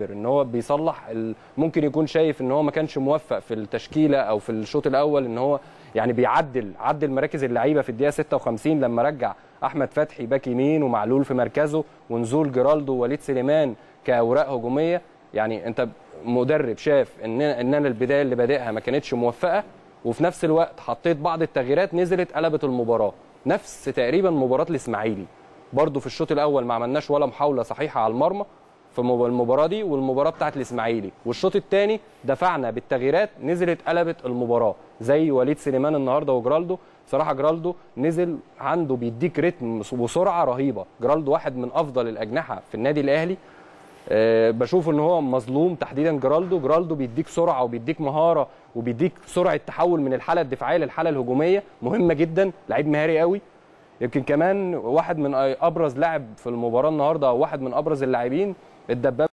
ان هو بيصلح ممكن يكون شايف ان هو ما كانش موفق في التشكيله او في الشوط الاول، ان هو يعني عدل مراكز اللعيبه في الدقيقه 56 لما رجع احمد فتحي باك يمين ومعلول في مركزه ونزول جيرالدو ووليد سليمان كاوراق هجوميه. يعني انت مدرب شاف ان البدايه اللي بادئها ما كانتش موفقه، وفي نفس الوقت حطيت بعض التغييرات نزلت قلبت المباراه. نفس تقريبا مباراه الاسماعيلي برضو في الشوط الاول ما عملناش ولا محاوله صحيحه على المرمى في المباراه دي، والمباراه بتاعت الاسماعيلي والشوط الثاني دفعنا بالتغييرات نزلت قلبت المباراه زي وليد سليمان النهارده وجيرالدو. بصراحه جيرالدو نزل عنده بيديك رتم وسرعه رهيبه. جيرالدو واحد من افضل الاجنحه في النادي الاهلي، بشوف ان هو مظلوم تحديدا جيرالدو بيديك سرعه وبيديك مهاره وبيديك سرعه تحول من الحاله الدفاعيه للحاله الهجوميه مهمه جدا. لعيب مهاري قوي، يمكن كمان واحد من ابرز لاعب في المباراه النهارده او واحد من ابرز اللاعبين الدبابة.